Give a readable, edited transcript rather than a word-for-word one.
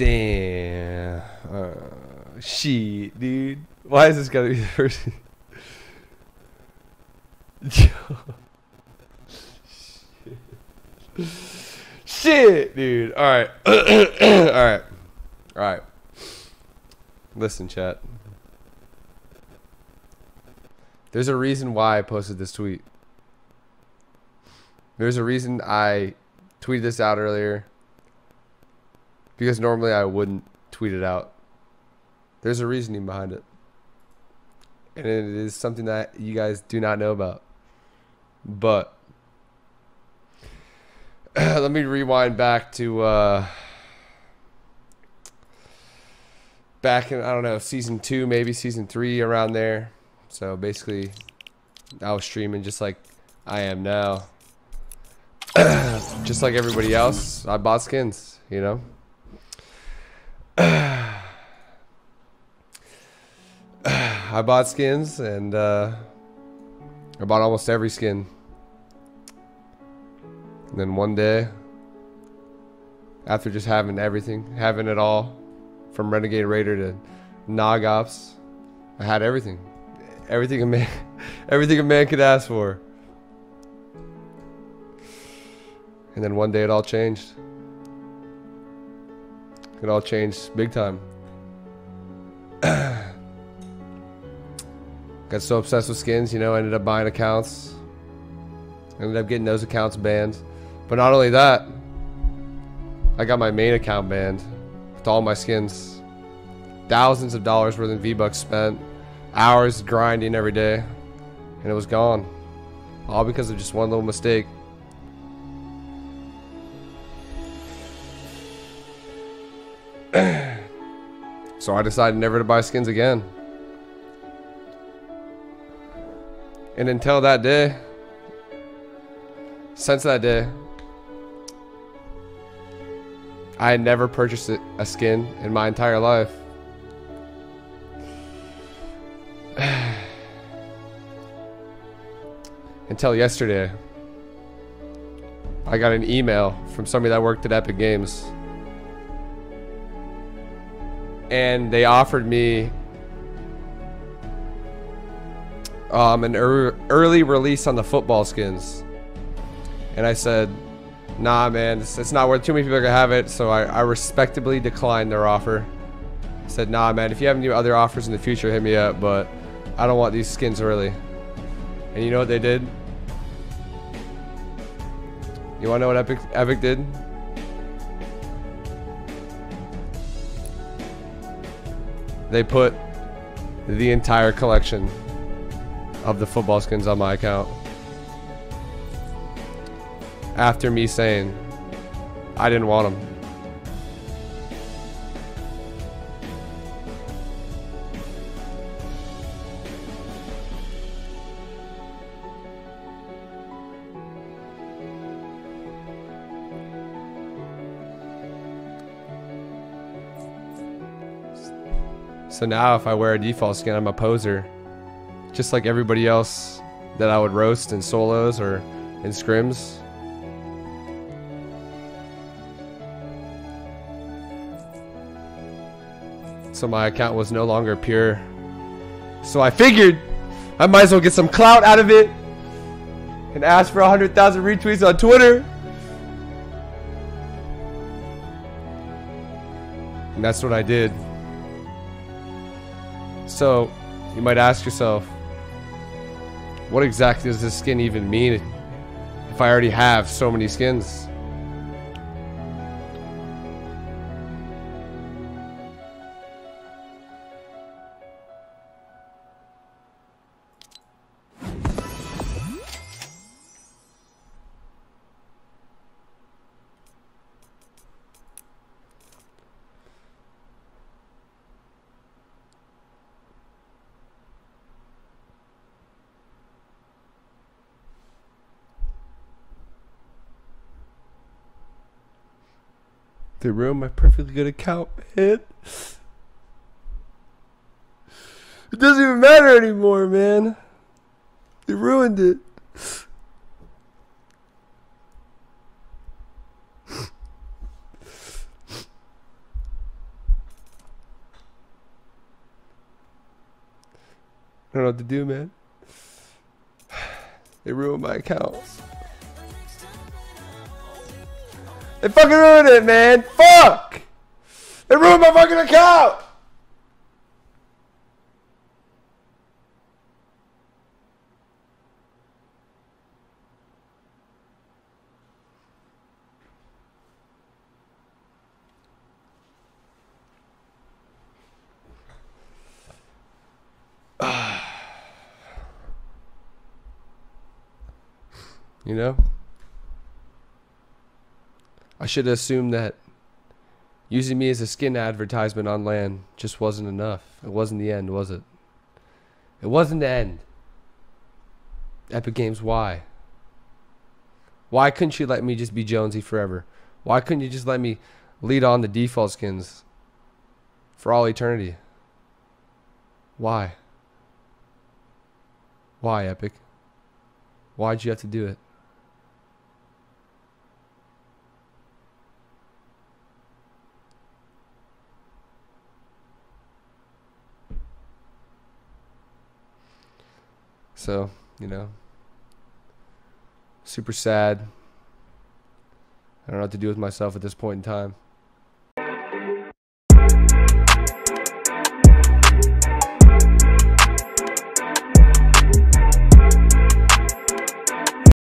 Damn. Shit, dude. Why is this gotta be the first? Shit, dude. All right. All right. Listen, chat. There's a reason why I posted this tweet. There's a reason I tweeted this out earlier. Because normally I wouldn't tweet it out. There's a reasoning behind it. And it is something that you guys do not know about. But let me rewind back to back in, I don't know, season 2, maybe season 3, around there. So basically I was streaming just like I am now. Just like everybody else, I bought skins, you know. I bought skins, and I bought almost every skin. And then one day, after just having everything, having it all, from Renegade Raider to Nog Ops, I had everything. Everything a man could ask for. And then one day it all changed. It all changed big time. Got so obsessed with skins, you know, ended up buying accounts. Ended up getting those accounts banned. But not only that, I got my main account banned with all my skins. Thousands of dollars worth of V-Bucks spent. Hours grinding every day, and it was gone, all because of just one little mistake. So I decided never to buy skins again, and until that day, since that day, I had never purchased a skin in my entire life. Until yesterday, I got an email from somebody that worked at Epic Games, and they offered me an early release on the football skins, and I said, nah man, it's not worth, too many people are gonna have it. So I respectably declined their offer. I said, nah man, if you have any other offers in the future, hit me up, but I don't want these skins early. And you know what they did? You wanna know what Epic did? They put the entire collection of the football skins on my account. After me saying I didn't want them. So now if I wear a default skin, I'm a poser. Just like everybody else that I would roast in solos or in scrims. So my account was no longer pure. So I figured I might as well get some clout out of it and ask for 100,000 retweets on Twitter. And that's what I did. So, you might ask yourself, what exactly does this skin even mean if I already have so many skins? They ruined my perfectly good account, man. It doesn't even matter anymore, man. They ruined it. don't know what to do, man. They ruined my account. They fucking ruined it, man. Fuck! They ruined my fucking account! You know, I should assume that using me as a skin advertisement on land just wasn't enough. It wasn't the end, was it? It wasn't the end. Epic Games, why? Why couldn't you let me just be Jonesy forever? Why couldn't you just let me lead on the default skins for all eternity? Why? Why, Epic? Why'd you have to do it? So, you know, super sad. I don't know what to do with myself at this point in time.